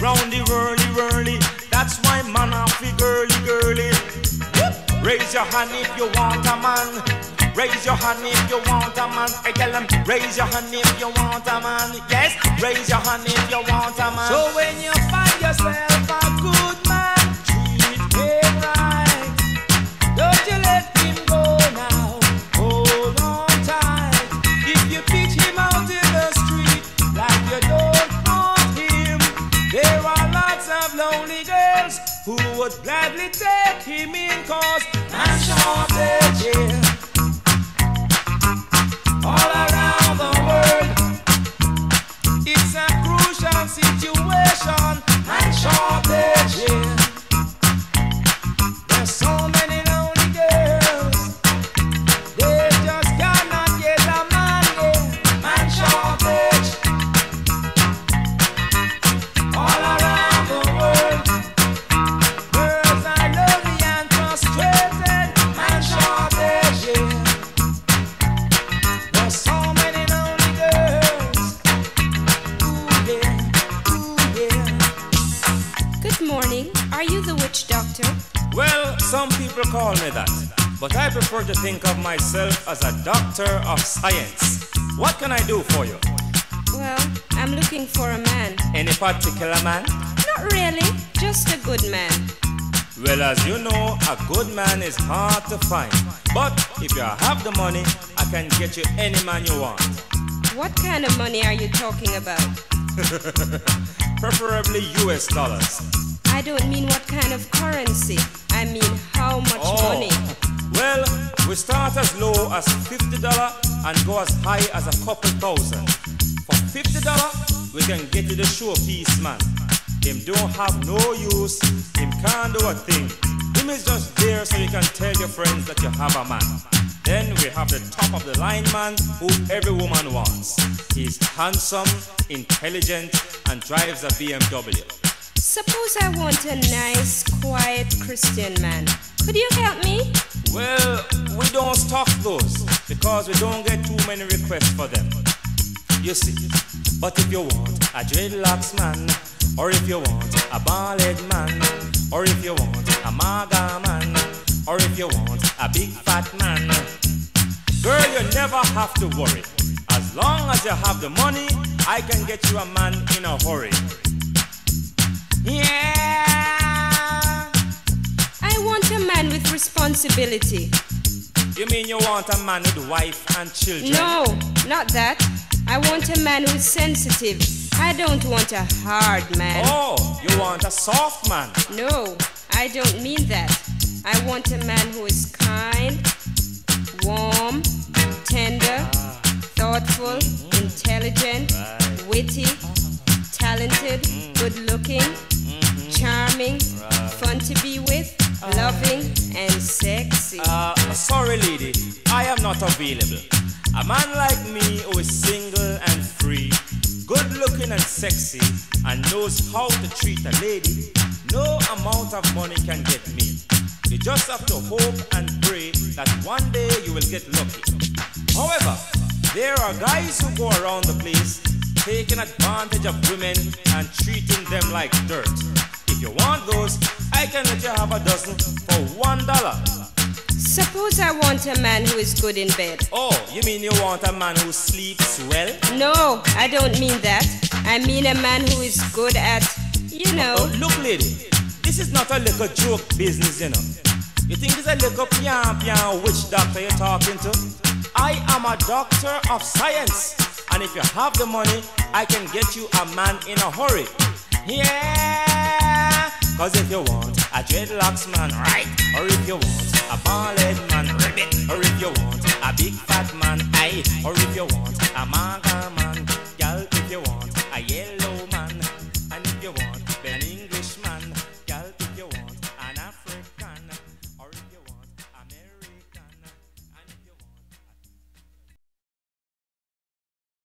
round the whirly-whirly. That's why man have to girly-girly. Raise your hand if you want a man. Raise your hand if you want a man. I tell them, raise your hand if you want a man. Yes, raise your hand if you want a man. So when you find yourself a good man, treat him right. Don't you let him go now. Hold on tight. If you pitch him out in the street like you don't want him, there are lots of lonely girls who would gladly take him in cause and show up their jail. All around the world, it's a crucial situation and shortage here. There's so many lonely girls, they just cannot get a man here. Man shortage. All around the world, girls are lonely and frustrated. Man shortage here. So many lonely girls. Ooh, yeah. Ooh, yeah. Good morning. Are you the witch doctor? Well, some people call me that, but I prefer to think of myself as a doctor of science. What can I do for you? Well, I'm looking for a man. Any particular man? Not really, just a good man. Well, as you know, a good man is hard to find. But if you have the money, I can get you any man you want. What kind of money are you talking about? Preferably US dollars. I don't mean what kind of currency. I mean how much money. Well, we start as low as $50 and go as high as a couple thousand. For $50, we can get you the showpiece man. Him don't have no use, him can't do a thing. Him is just there so you can tell your friends that you have a man. Then we have the top of the line man who every woman wants. He's handsome, intelligent, and drives a BMW. Suppose I want a nice, quiet Christian man. Could you help me? Well, we don't stock those because we don't get too many requests for them. You see, but if you want a dreadlocks man, or if you want a bald man, or if you want a maga man, or if you want a big fat man, girl, you never have to worry. As long as you have the money, I can get you a man in a hurry. Yeah! I want a man with responsibility. You mean you want a man with wife and children? No, not that. I want a man who's sensitive. I don't want a hard man. Oh, you want a soft man? No, I don't mean that. I want a man who is kind, warm, tender, thoughtful, intelligent, witty, talented, good-looking, charming, fun to be with, loving, and sexy. Sorry, lady, I am not available. A man like me who is single and free, good looking and sexy, and knows how to treat a lady, no amount of money can get me. You just have to hope and pray that one day you will get lucky. However, there are guys who go around the place taking advantage of women and treating them like dirt. If you want those, I can let you have a dozen for $1. Suppose I want a man who is good in bed. Oh, you mean you want a man who sleeps well? No, I don't mean that. I mean a man who is good at, you know. Look, lady, this is not a little joke business, you know. You think it's a little pian witch doctor you're talking to? I am a doctor of science. And if you have the money, I can get you a man in a hurry. Yeah! Cause if you want a dreadlocks man, right? Or if you want a bald man, ribbit. Or if you want a big fat man, aye. Or if you want a man.